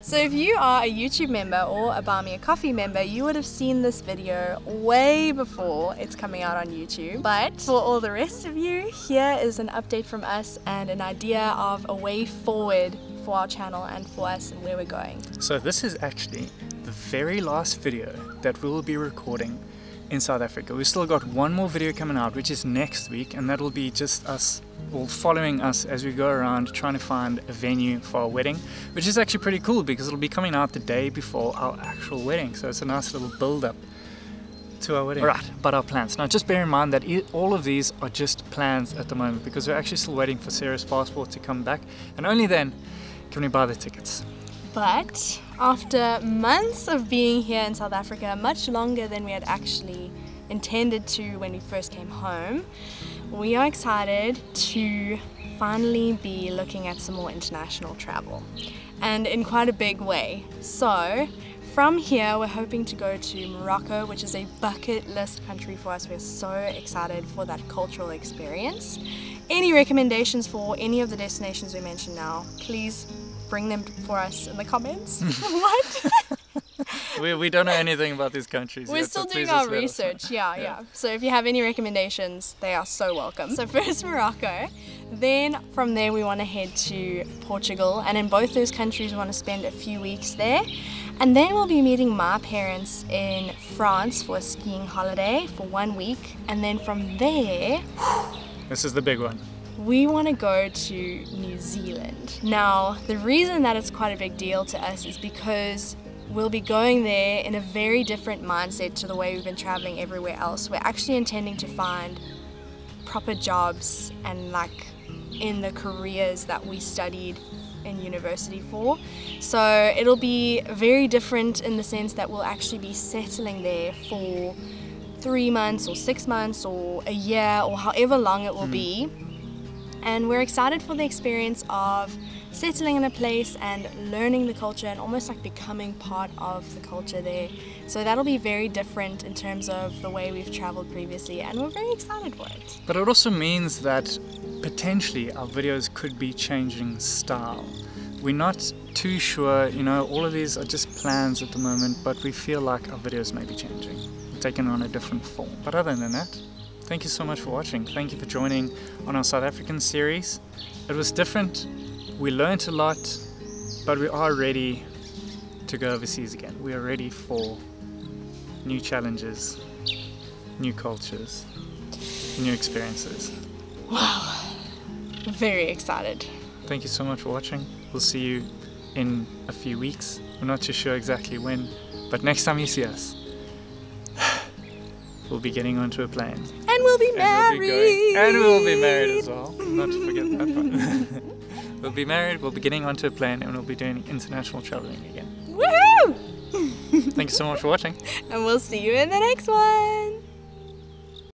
So if you are a YouTube member or a Buy Me A Coffee member, you would have seen this video way before it's coming out on YouTube. But for all the rest of you, here is an update from us and an idea of a way forward for our channel and for us and where we're going. So this is actually the very last video that we will be recording in South Africa. We've still got one more video coming out, which is next week, and that'll be just us all following us as we go around trying to find a venue for our wedding, which is actually pretty cool because it'll be coming out the day before our actual wedding, so it's a nice little build-up to our wedding. Right, but our plans. Now just bear in mind that all of these are just plans at the moment because we're actually still waiting for Sarah's passport to come back, and only then can we buy the tickets. But after months of being here in South Africa, much longer than we had actually intended to when we first came home, we are excited to finally be looking at some more international travel, and in quite a big way. So from here, we're hoping to go to Morocco, which is a bucket list country for us. We're so excited for that cultural experience. Any recommendations for any of the destinations we mentioned now, please bring them for us in the comments. What? we don't know anything about these countries. We're still doing our research, yeah. So if you have any recommendations, they are so welcome. So first Morocco, then from there we want to head to Portugal, and in both those countries we want to spend a few weeks there. And then we'll be meeting my parents in France for a skiing holiday for 1 week, and then from there... This is the big one. We want to go to New Zealand. Now, the reason that it's quite a big deal to us is because we'll be going there in a very different mindset to the way we've been traveling everywhere else. We're actually intending to find proper jobs and like in the careers that we studied in university for. So it'll be very different in the sense that we'll actually be settling there for 3 months or 6 months or a year or however long it will be. And we're excited for the experience of settling in a place and learning the culture and almost like becoming part of the culture there. So that'll be very different in terms of the way we've traveled previously, and we're very excited for it. But it also means that potentially our videos could be changing style. We're not too sure, you know, all of these are just plans at the moment, but we feel like our videos may be changing, taking on a different form. But other than that, thank you so much for watching. Thank you for joining on our South African series. It was different, we learned a lot, but we are ready to go overseas again. We are ready for new challenges, new cultures, new experiences. Wow, very excited. Thank you so much for watching. We'll see you in a few weeks. We're not too sure exactly when, but next time you see us, we'll be getting onto a plane. And we'll be married! And we'll be married as well. Not to forget that one. We'll be married, we'll be getting onto a plane, and we'll be doing international traveling again. Woohoo! Thank you so much for watching. And we'll see you in the next one!